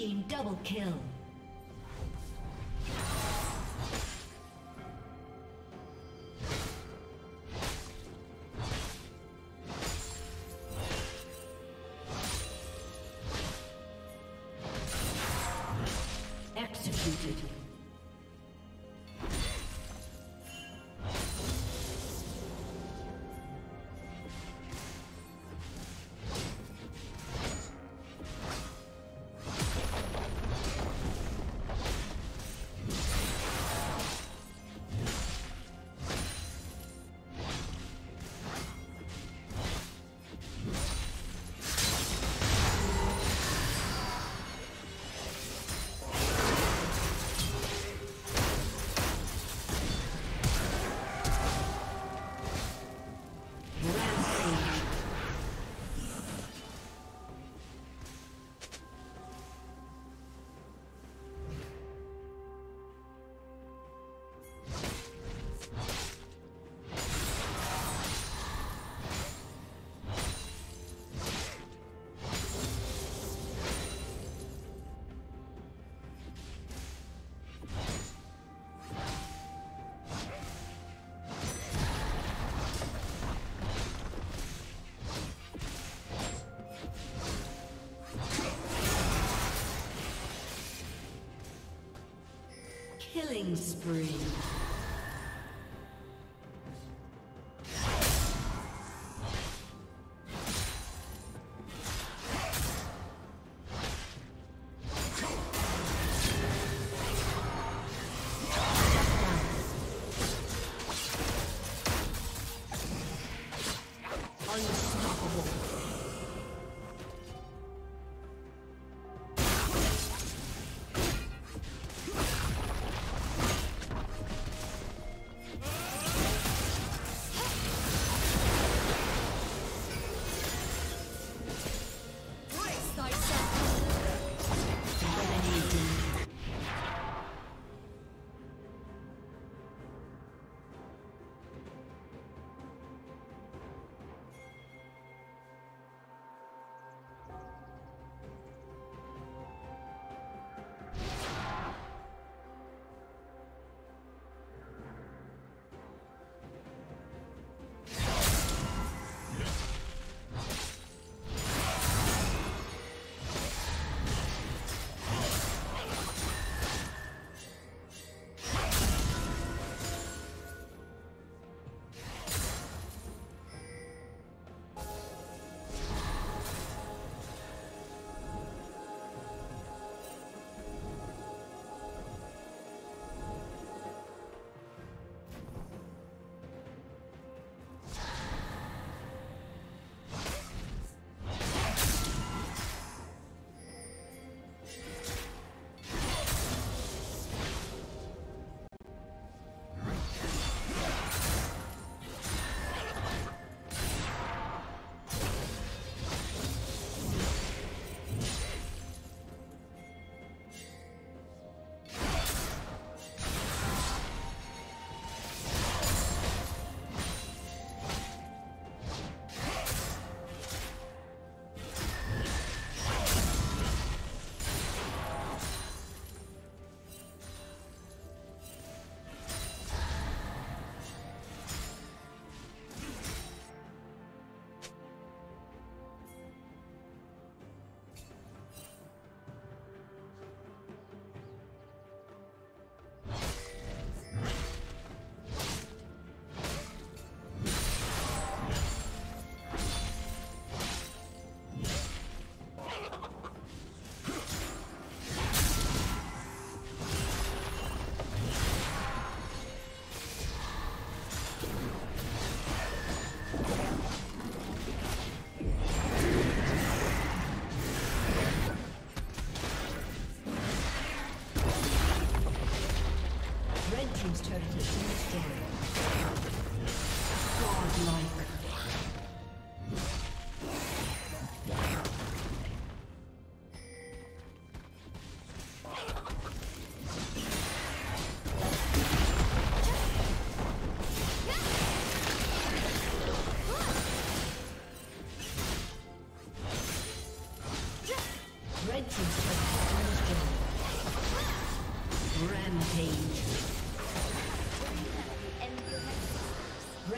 team double kill. Killing spree.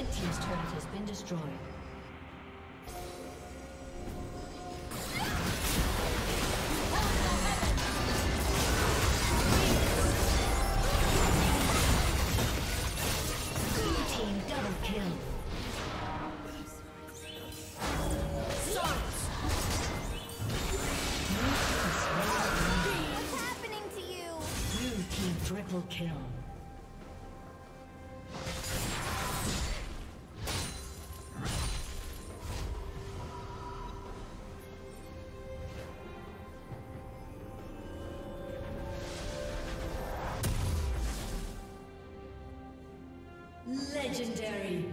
Red team's turret has been destroyed. Legendary.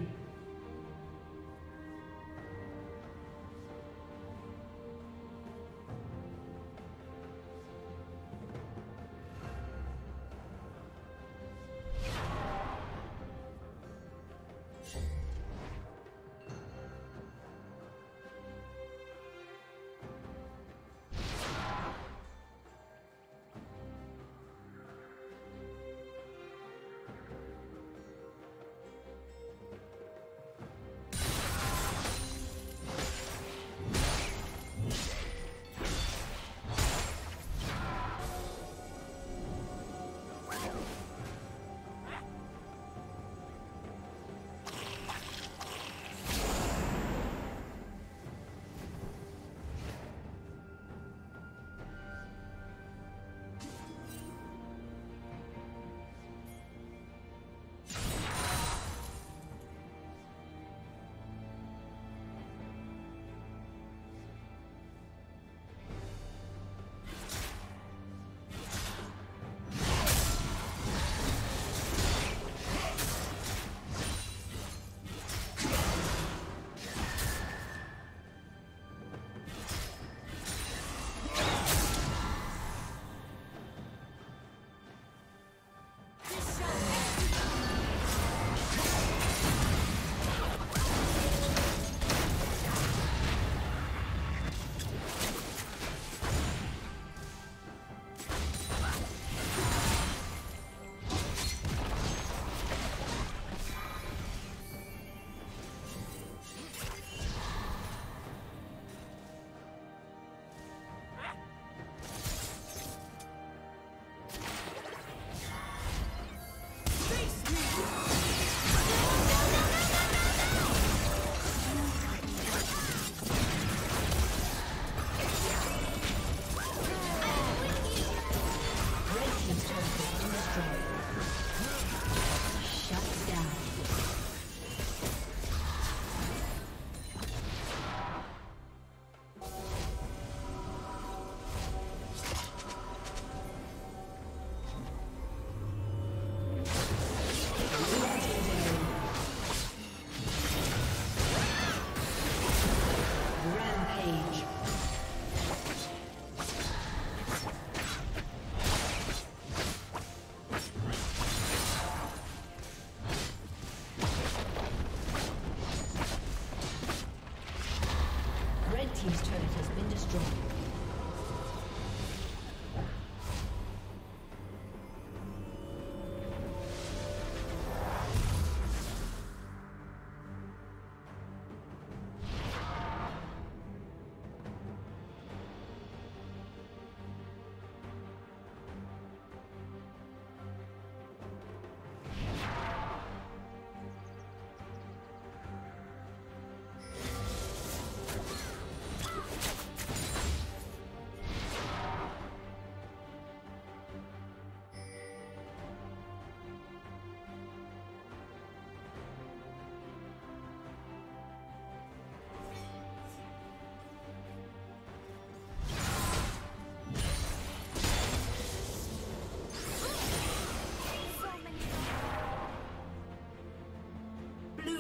His turret has been destroyed.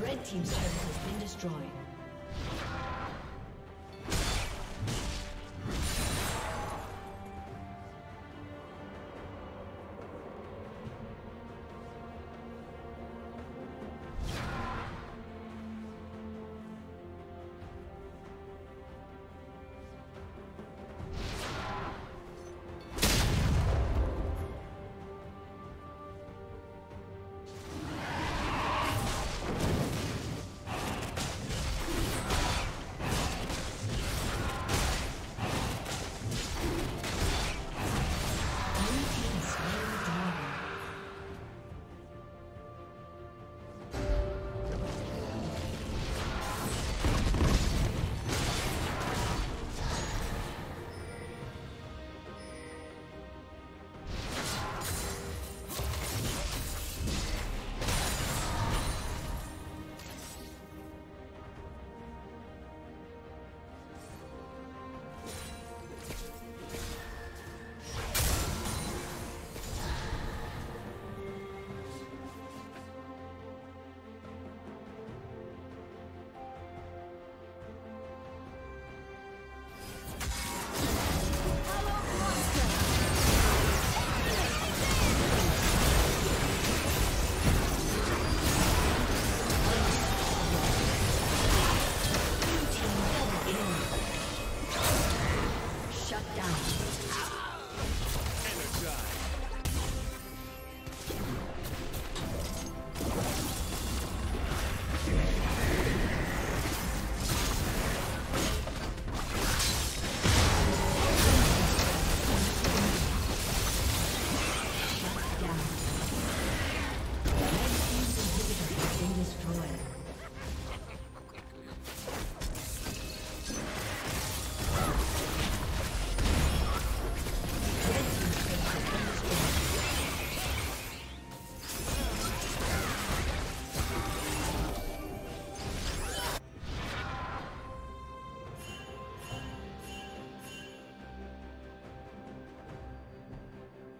Red team's turret has been destroyed.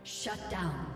Shut down.